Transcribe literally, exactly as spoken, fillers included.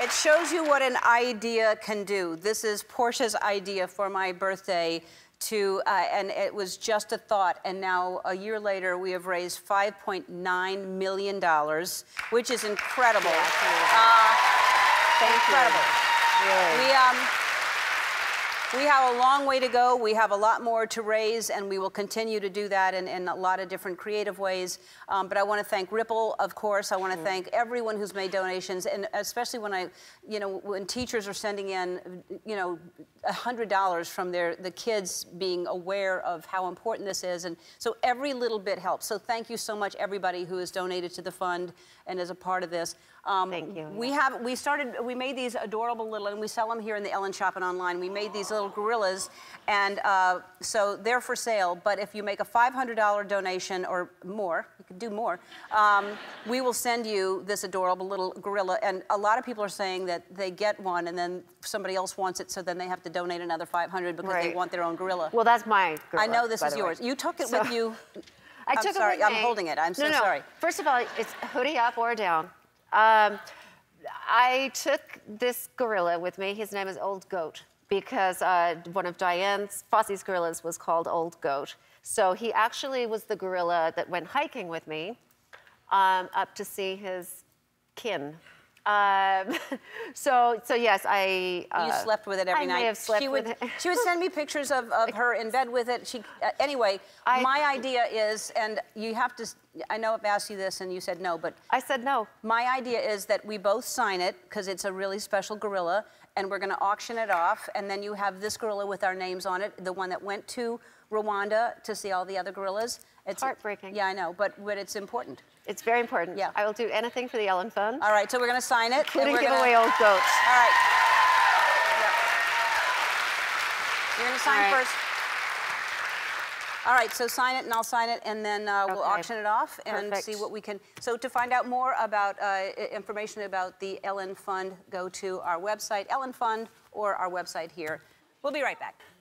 It shows you what an idea can do. This is Portia's idea for my birthday to, uh, and it was just a thought, and now a year later we have raised five point nine million dollars, which is incredible. Yeah, thank you. Uh, incredible. Really. We, um, we have a long way to go. We have a lot more to raise, and we will continue to do that in, in a lot of different creative ways. Um, but I want to thank Ripple, of course. I want to mm. thank everyone who's made donations, and especially when I, you know, when teachers are sending in, you know, one hundred dollars from their the kids being aware of how important this is, and so every little bit helps. So thank you so much, everybody who has donated to the fund and is a part of this. Um, thank you. We have we started we made these adorable little, and we sell them here in the Ellen Shop and online. We made these little gorillas, and uh, so they're for sale, but if you make a five hundred dollar donation or more, you can do more, um, we will send you this adorable little gorilla. And a lot of people are saying that they get one and then somebody else wants it, so then they have to donate another five hundred because right. they want their own gorilla. Well, that's my gorilla, I know this is yours. Way. You took it so, with you. I I'm took sorry, it with me. I'm holding it, I'm so no, no. sorry. First of all, it's hoodie up or down. Um, I took this gorilla with me. His name is Old Goat, because uh, one of Dian Fossey's gorillas was called Old Goat. So he actually was the gorilla that went hiking with me um, up to see his kin. Um, so, so yes, I... Uh, you slept with it every I night. I may have slept she with would, it. She would send me pictures of, of her in bed with it. She, uh, anyway, I, my idea is, and you have to... I know I've asked you this and you said no, but... I said no. My idea is that we both sign it, because it's a really special gorilla, and we're going to auction it off, and then you have this gorilla with our names on it, the one that went to Rwanda to see all the other gorillas. It's heartbreaking. Yeah, I know, but, but it's important. It's very important. Yeah. I will do anything for the Ellen Fund. All right, so we're going to sign it. Including give away Old Goats. All right. Yep. You're going to sign all right. first. All right, so sign it, and I'll sign it, and then uh, we'll okay. auction it off and Perfect. see what we can. So to find out more about uh, information about the Ellen Fund, go to our website, Ellen Fund, or our website here. We'll be right back.